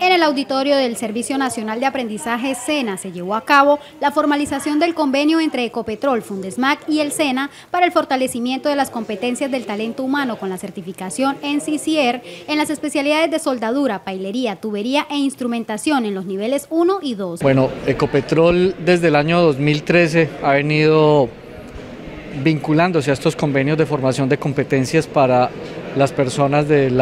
En el auditorio del Servicio Nacional de Aprendizaje SENA se llevó a cabo la formalización del convenio entre Ecopetrol, Fundesmag y el SENA para el fortalecimiento de las competencias del talento humano con la certificación NCCER en las especialidades de soldadura, pailería, tubería e instrumentación en los niveles 1 y 2. Bueno, Ecopetrol desde el año 2013 ha venido vinculándose a estos convenios de formación de competencias para las personas del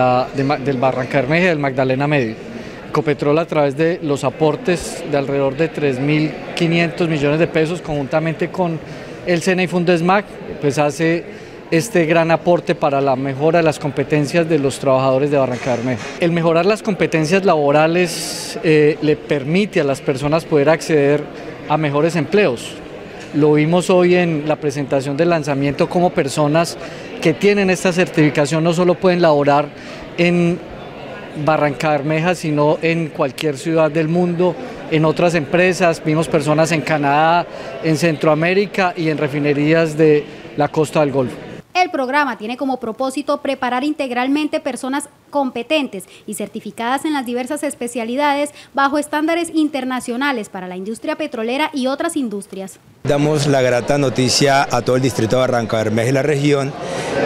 Barrancabermeja y del Magdalena Medio. Ecopetrol, a través de los aportes de alrededor de 3.500 millones de pesos conjuntamente con el SENA y Fundesmag, pues hace este gran aporte para la mejora de las competencias de los trabajadores de Barrancabermeja. El mejorar las competencias laborales le permite a las personas poder acceder a mejores empleos. Lo vimos hoy en la presentación del lanzamiento, como personas que tienen esta certificación no solo pueden laborar en Barrancabermeja, sino en cualquier ciudad del mundo, en otras empresas. Vimos personas en Canadá, en Centroamérica y en refinerías de la costa del Golfo. El programa tiene como propósito preparar integralmente personas competentes y certificadas en las diversas especialidades bajo estándares internacionales para la industria petrolera y otras industrias. Damos la grata noticia a todo el distrito de Barrancabermeja y la región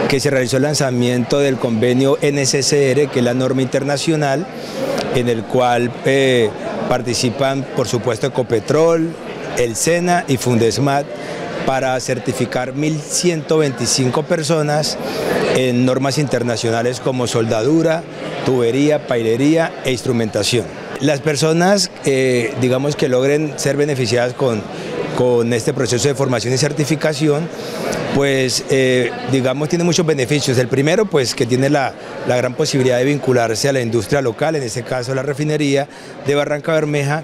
que se realizó el lanzamiento del convenio NCCER, que es la norma internacional, en el cual participan, por supuesto, Ecopetrol, el SENA y Fundesmag, para certificar 1.125 personas en normas internacionales como soldadura, tubería, pailería e instrumentación. Las personas, digamos, que logren ser beneficiadas con este proceso de formación y certificación, pues digamos, tiene muchos beneficios. El primero, pues, que tiene la gran posibilidad de vincularse a la industria local, en este caso la refinería de Barrancabermeja,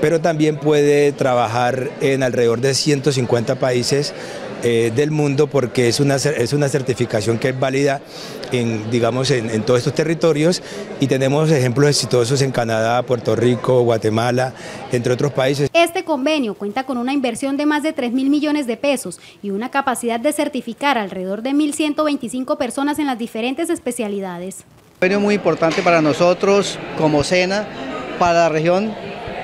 pero también puede trabajar en alrededor de 150 países del mundo, porque es una certificación que es válida en todos estos territorios, y tenemos ejemplos exitosos en Canadá, Puerto Rico, Guatemala, entre otros países. Este convenio cuenta con una inversión de más de 3.000 millones de pesos y una capacidad de certificar alrededor de 1.125 personas en las diferentes especialidades. Un convenio muy importante para nosotros como SENA, para la región,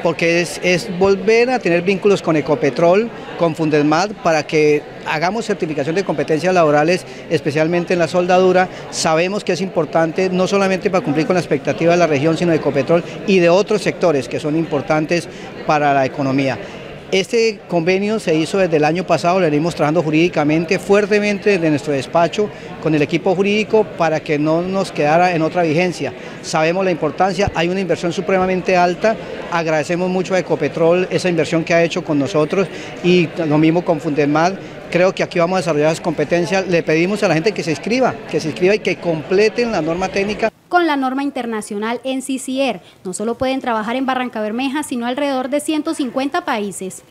porque es volver a tener vínculos con Ecopetrol, con Fundesmag, para que hagamos certificación de competencias laborales, especialmente en la soldadura. Sabemos que es importante no solamente para cumplir con la expectativa de la región, sino de Ecopetrol y de otros sectores que son importantes para la economía. Este convenio se hizo desde el año pasado, lo venimos trabajando jurídicamente fuertemente desde nuestro despacho con el equipo jurídico para que no nos quedara en otra vigencia. Sabemos la importancia, hay una inversión supremamente alta, agradecemos mucho a Ecopetrol esa inversión que ha hecho con nosotros, y lo mismo con Fundesmag. Creo que aquí vamos a desarrollar las competencias. Le pedimos a la gente que se inscriba y que completen la norma técnica. Con la norma internacional NCCER, no solo pueden trabajar en Barrancabermeja, sino alrededor de 150 países.